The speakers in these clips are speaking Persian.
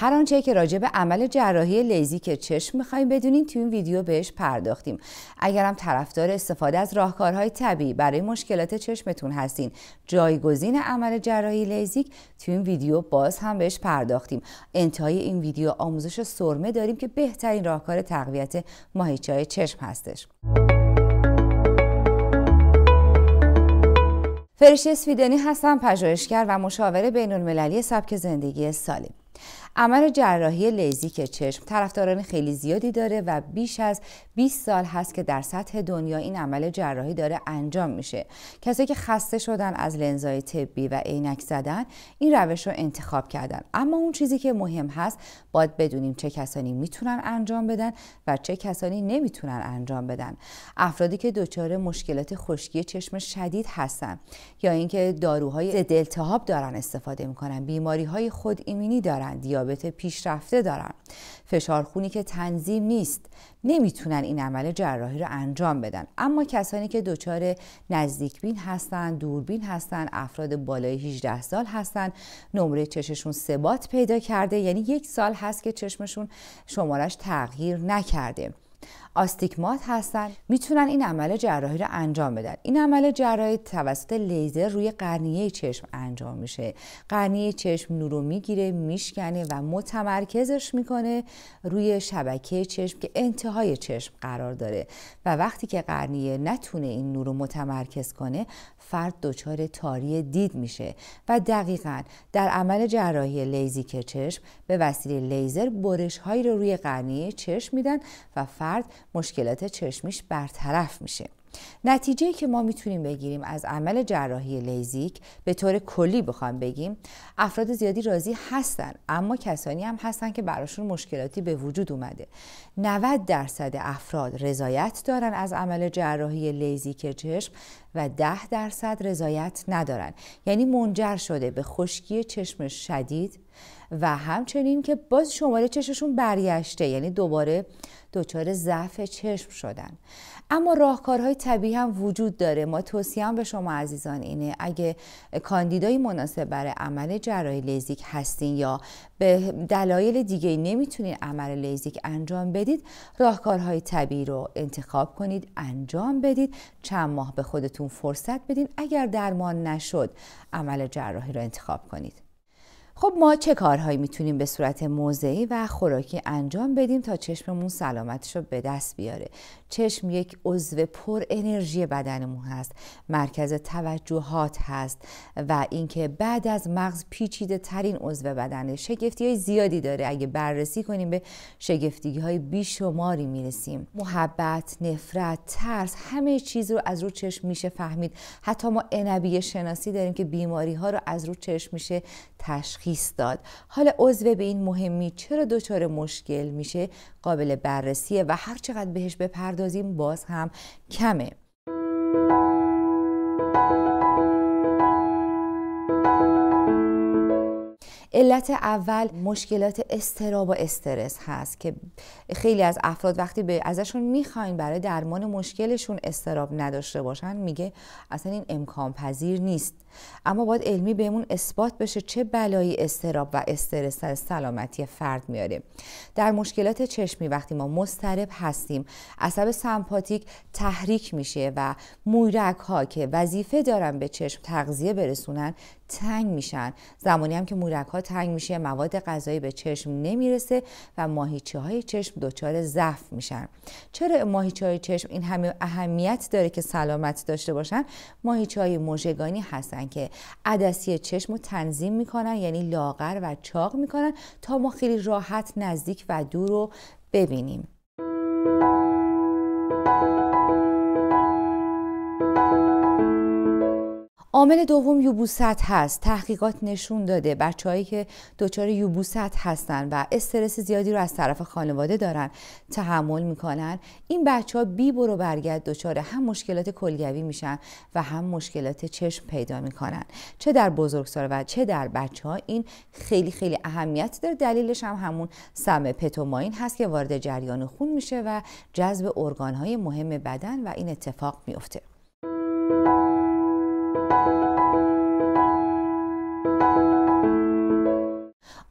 هر آنچه که راجع به عمل جراحی لیزیک چشم می‌خوایم بدونیم تو این ویدیو بهش پرداختیم. اگرم طرفدار استفاده از راهکارهای طبیعی برای مشکلات چشمتون هستین، جایگزین عمل جراحی لیزیک تو این ویدیو باز هم بهش پرداختیم. انتهای این ویدیو آموزش سرمه داریم که بهترین راهکار تقویت ماهیچه‌های چشم هستش. فرشته سویدنی هستم، پژوهشگر و مشاور بین‌المللی سبک زندگی سالم. عمل جراحی لیزیک چشم طرفداران خیلی زیادی داره و بیش از 20 سال هست که در سطح دنیا این عمل جراحی داره انجام میشه. کسایی که خسته شدن از لنزهای طبی و عینک زدن این روش رو انتخاب کردن. اما اون چیزی که مهم هست باید بدونیم چه کسانی میتونن انجام بدن و چه کسانی نمیتونن انجام بدن. افرادی که دچار مشکلات خشکی چشم شدید هستن یا اینکه داروهای ضد التهاب دارن استفاده میکنن، بیماریهای خود ایمنی دارن، دیابت پیشرفته دارن، فشار خونی که تنظیم نیست، نمیتونن این عمل جراحی رو انجام بدن. اما کسانی که دچار نزدیکبین هستن، دوربین هستن، افراد بالای 18 سال هستن، نمره چشمشون ثبات پیدا کرده، یعنی یک سال هست که چشمشون شمارش تغییر نکرده، آستیگمات هستن، میتونن این عمل جراحی رو انجام بدن. این عمل جراحی توسط لیزر روی قرنیه چشم انجام میشه. قرنیه چشم نورو میگیره، میشکنه و متمرکزش میکنه روی شبکه چشم که انتهای چشم قرار داره و وقتی که قرنیه نتونه این نورو متمرکز کنه، فرد دچار تاری دید میشه و دقیقاً در عمل جراحی لیزیک چشم به وسیله لیزر برش هایی رو روی قرنیه چشم میدن و فرد مشکلات چشمیش برطرف میشه. نتیجه که ما میتونیم بگیریم از عمل جراحی لیزیک به طور کلی بخوام بگیم، افراد زیادی راضی هستن، اما کسانی هم هستن که براشون مشکلاتی به وجود اومده. 90% افراد رضایت دارن از عمل جراحی لیزیک چشم و 10% رضایت ندارن، یعنی منجر شده به خشکی چشم شدید و همچنین که باز شماره چشمشون برگشته، یعنی دوباره دچار ضعف چشم شدن. اما راهکارهای طبیعی هم وجود داره. ما توصیه‌ام به شما عزیزان اینه اگه کاندیدای مناسب برای عمل جراحی لیزیک هستین یا به دلایل دیگه نمیتونین عمل لیزیک انجام بدید، راهکارهای طبیعی رو انتخاب کنید، انجام بدید، چند ماه به خودتون فرصت بدین. اگر درمان نشد، عمل جراحی رو انتخاب کنید. خب ما چه کارهایی میتونیم به صورت موضعی و خوراکی انجام بدیم تا چشممون سلامتش رو به دست بیاره؟ چشم یک عضو پر انرژی بدنمون هست، مرکز توجهات هست و اینکه بعد از مغز پیچیده ترین عضو بدنه. شگفتیهای زیادی داره، اگه بررسی کنیم به شگفتیهای بیشماری میرسیم. محبت، نفرت، ترس، همه چیز رو از رو چشم میشه فهمید. حتی ما انبیه شناسی داریم که بیماری ها رو از رو چشم میشه تشخیص داد. حالا عضو به این مهمی چرا دچار مشکل میشه قابل بررسیه و هر چقدر بهش بپردازیم باز هم کمه. علت اول مشکلات اضطراب و استرس هست که خیلی از افراد وقتی ازشون میخواین برای درمان مشکلشون اضطراب نداشته باشن، میگه اصلا این امکان پذیر نیست. اما باید علمی بهمون اثبات بشه چه بلایی اضطراب و استرس سر سلامتی فرد میاره. در مشکلات چشمی وقتی ما مضطرب هستیم، عصب سمپاتیک تحریک میشه و مویرک ها که وظیفه دارن به چشم تغذیه برسونن تنگ میشن. زمانی هم که مویرک ها تنگ میشه، مواد غذایی به چشم نمیرسه و ماهیچه های چشم دچار ضعف میشن. چرا ماهیچه های چشم این همه اهمیت داره که سلامت داشته باشن؟ ماهیچه های مژگانی هستن که عدسی چشم رو تنظیم میکنن، یعنی لاغر و چاق میکنن تا ما خیلی راحت نزدیک و دور رو ببینیم. عامل دوم یبوست هست. تحقیقات نشون داده بچه‌هایی که دچار یبوست هستن و استرس زیادی رو از طرف خانواده دارن تحمل میکنن، این بچه‌ها بی برو برگرد دچار هم مشکلات کلیوی میشن و هم مشکلات چشم پیدا میکنن، چه در بزرگسال و چه در بچه‌ها. این خیلی خیلی اهمیت داره. دلیلش هم همون سم پتوماین هست که وارد جریان خون میشه و جذب ارگانهای مهم بدن و این اتفاق میفته.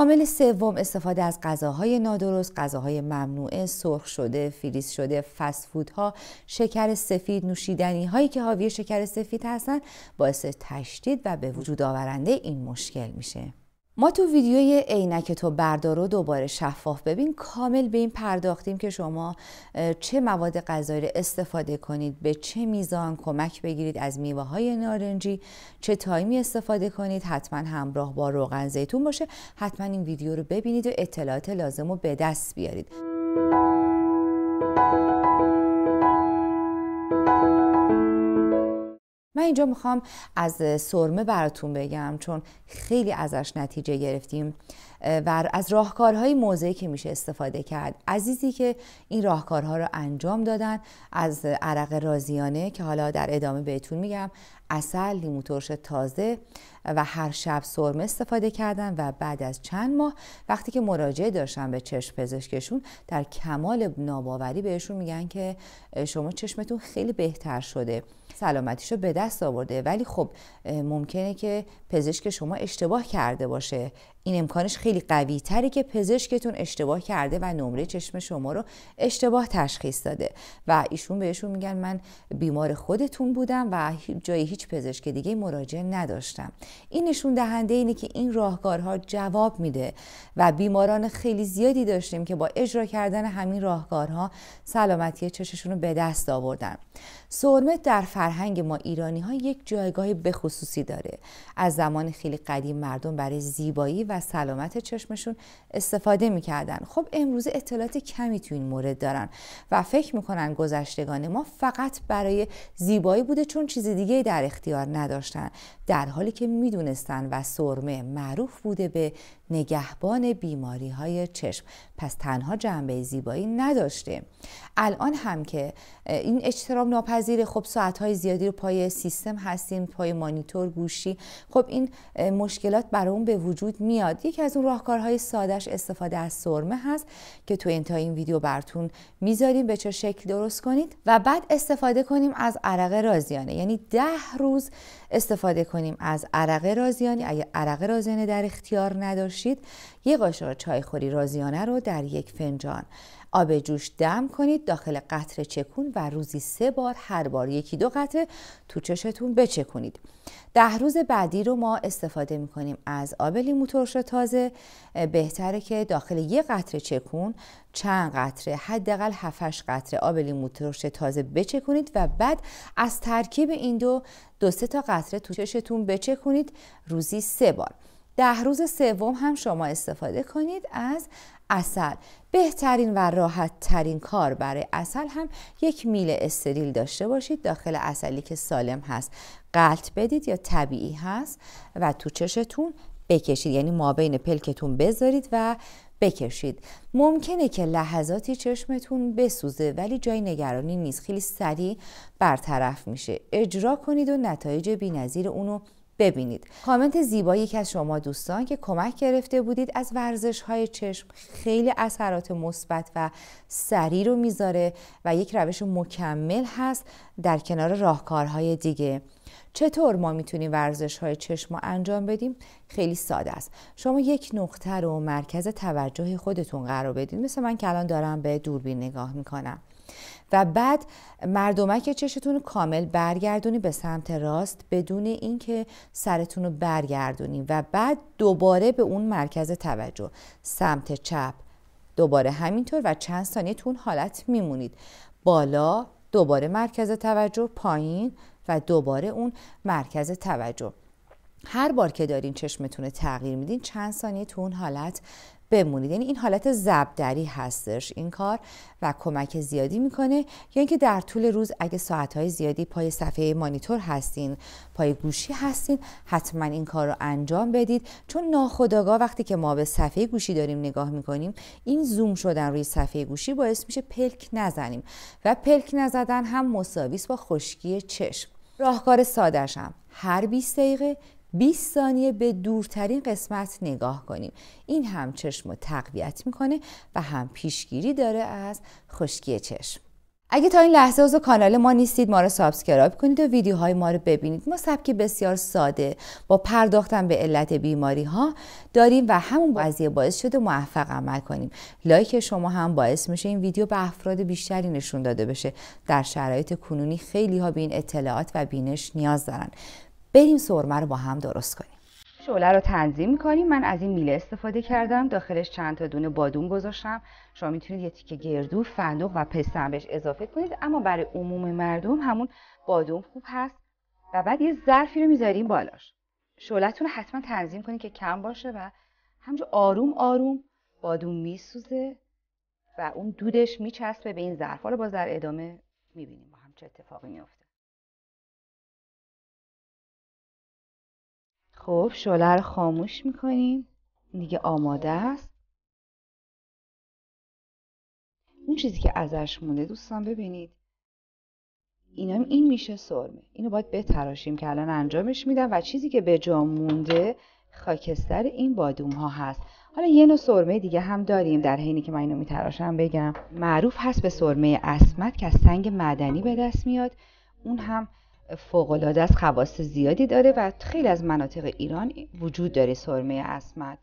عامل سوم استفاده از غذاهای نادرست، غذاهای ممنوعه، سرخ شده، فریز شده، فست فودها، شکر سفید، نوشیدنی هایی که حاوی شکر سفید هستند باعث تشدید و به وجود آورنده این مشکل میشه. ما تو ویدیوی عینک تو بردار رو دوباره شفاف ببین کامل به این پرداختیم که شما چه مواد غذایی استفاده کنید، به چه میزان کمک بگیرید از میوه های نارنجی، چه تایمی استفاده کنید. حتما همراه با روغن زیتون باشه. حتما این ویدیو رو ببینید و اطلاعات لازم رو به دست بیارید. من اینجا میخوام از سرمه براتون بگم چون خیلی ازش نتیجه گرفتیم و از راهکارهای موضعی که میشه استفاده کرد. عزیزی که این راهکارها رو انجام دادن، از عرق رازیانه که حالا در ادامه بهتون میگم، عسل، لیمو ترش تازه و هر شب سرمه استفاده کردن و بعد از چند ماه وقتی که مراجعه داشتن به چشم پزشکشون در کمال ناباوری بهشون میگن که شما چشمتون خیلی بهتر شده، سلامتیشو به دست آورده. ولی خب ممکنه که پزشک شما اشتباه کرده باشه. این امکانش خیلی قوی تره که پزشکتون اشتباه کرده و نمره چشم شما رو اشتباه تشخیص داده و ایشون بهشون میگن من بیمار خودتون بودم و جای هیچ پزشک دیگه مراجعه نداشتم. این نشون دهنده اینه که این راهکارها جواب میده و بیماران خیلی زیادی داشتیم که با اجرا کردن همین راهکارها سلامتی چشمشون رو به دست آوردن. سرمه در فرهنگ ما ایرانی ها یک جایگاه بخصوصی داره. از زمان خیلی قدیم مردم برای زیبایی و سلامت چشمشون استفاده میکردن. خب امروزه اطلاعات کمی تو این مورد دارن و فکر میکنن گذشتگان ما فقط برای زیبایی بوده چون چیز دیگه در اختیار نداشتن، در حالی که میدونستن و سرمه معروف بوده به نگهبان بیماری های چشم، پس تنها جنبه زیبایی نداشته. الان هم که این اجترام ناپذیره، خب ساعتهای زیادی رو پای سیستم هستیم، پای مانیتور، گوشی، خب این مشکلات برامون به وجود میاد. یکی از اون راهکارهای سادهش استفاده از سرمه هست که تو انتهای این ویدیو براتون میذاریم به چه شکل درست کنید و بعد استفاده کنیم از عرق رازیانه. یعنی 10 روز استفاده کنیم از عرق رازیانه. اگه عرق رازیانه در اختیار نداشتید، یه قاشق چایخوری رازیانه رو در یک فنجان آب جوش دم کنید داخل قطره چکون و روزی 3 بار، هر بار 1-2 قطره تو چشتون بچکونید. 10 روز بعدی رو ما استفاده میکنیم از آب لیمو ترش تازه. بهتره که داخل 1 قطره چکون چند قطره، حداقل 7-8 قطره آب لیمو ترش تازه بچکونید و بعد از ترکیب این 2-3 تا قطره تو چشتون بچکونید روزی 3 بار. 10 روز سوم هم شما استفاده کنید از عسل. بهترین و راحت ترین کار برای عسل هم یک میله استریل داشته باشید، داخل عسلی که سالم هست غلط بدید یا طبیعی هست و تو چشتون بکشید، یعنی ما بین پلکتون بذارید و بکشید. ممکنه که لحظاتی چشمتون بسوزه ولی جای نگرانی نیست، خیلی سریع برطرف میشه. اجرا کنید و نتایج بی‌نظیر اونو ببینید. کامنت زیبایی که از شما دوستان که کمک گرفته بودید از ورزش‌های چشم، خیلی اثرات مثبت و سریع رو میذاره و یک روش مکمل هست در کنار راهکارهای دیگه. چطور ما میتونیم ورزش‌های چشم رو انجام بدیم؟ خیلی ساده است. شما یک نقطه رو مرکز توجه خودتون قرار بدید، مثل من که الان دارم به دوربین نگاه میکنم و بعد مردمک چشتون رو کامل برگردونی به سمت راست بدون اینکه سرتون رو برگردونی و بعد دوباره به اون مرکز توجه سمت چپ، دوباره همینطور و چند ثانیه تو اون حالت میمونید. بالا، دوباره مرکز توجه، پایین و دوباره اون مرکز توجه. هر بار که دارین چشمتون رو تغییر میدین چند ثانیه تو اون حالت بمونید. یعنی این حالت زبدری هستش این کار و کمک زیادی میکنه. یا یعنی اینکه در طول روز اگه ساعتهای زیادی پای صفحه مانیتور هستین، پای گوشی هستین، حتما این کار رو انجام بدید چون ناخودآگاه وقتی که ما به صفحه گوشی داریم نگاه میکنیم این زوم شدن روی صفحه گوشی باعث میشه پلک نزنیم و پلک نزدن هم مساوی است با خشکی چشم. راهکار ساده‌اش هم هر 20 دقیقه 20 ثانیه به دورترین قسمت نگاه کنیم. این هم چشم رو تقویت میکنه و هم پیشگیری داره از خشکی چشم. اگه تا این لحظه عضو کانال ما نیستید، ما رو سابسکرایب کنید و ویدیوهای ما رو ببینید. ما سبک بسیار ساده با پرداختن به علت بیماری ها داریم و همون قضیه باعث شده موفق عمل کنیم. لایک شما هم باعث میشه این ویدیو به افراد بیشتری نشون داده بشه. در شرایط کنونی خیلی ها به این اطلاعات و بینش نیاز دارن. بریم سرمه رو با هم درست کنیم. شعله رو تنظیم میکنیم. من از این میله استفاده کردم، داخلش چند تا دونه بادوم گذاشتم. شما میتونید یه تیکه گردو، فندق و پسته بهش اضافه کنید، اما برای عموم مردم همون بادوم خوب هست. و بعد یه ظرفی رو میذاریم بالاش. شعله‌تون رو حتما تنظیم کنید که کم باشه و همجور آروم آروم بادوم میسوزه و اون دودش میچسبه به این ظرف. حالا باز در ادامه میبینیم با هم چه اتفاقی میفته. خب شعله رو خاموش میکنیم. دیگه آماده است. اون چیزی که ازش مونده دوستان ببینید، این میشه سرمه. اینو باید بتراشیم که الان انجامش میدم و چیزی که به جا مونده خاکستر این بادوم ها هست. حالا یه نوع سرمه دیگه هم داریم. در حینی که من اینو میتراشم بگم، معروف هست به سرمه اسمت که از سنگ معدنی به دست میاد. اون هم فوق‌العاده است، خواص زیادی داره و خیلی از مناطق ایران وجود داره. سرمه اسمت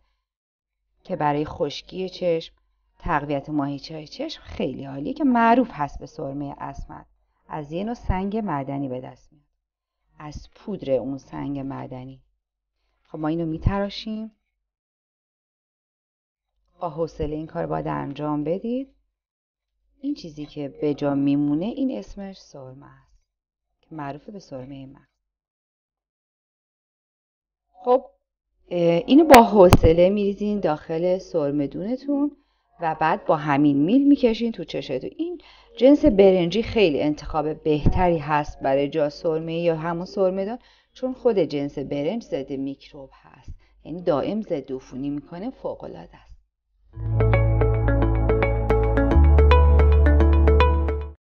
که برای خشکی چشم، تقویت ماهیچه چشم خیلی عالیه که معروف هست به سرمه اسمت. از یه نوع سنگ معدنی به دست میاد، از پودر اون سنگ معدنی. خب ما اینو میتراشیم. با حوصله این کار باید انجام بدید. این چیزی که به جا میمونه این اسمش سرمه است، معروف به سرمه من. خب اینو با حوصله میریزین داخل سرمه دونتون و بعد با همین میل میکشین تو چشتون. این جنس برنجی خیلی انتخاب بهتری هست برای جا سرمه یا همون سرمه دان، چون خود جنس برنج ضد میکروب هست، یعنی دائم ضد عفونی میکنه. فوق العاده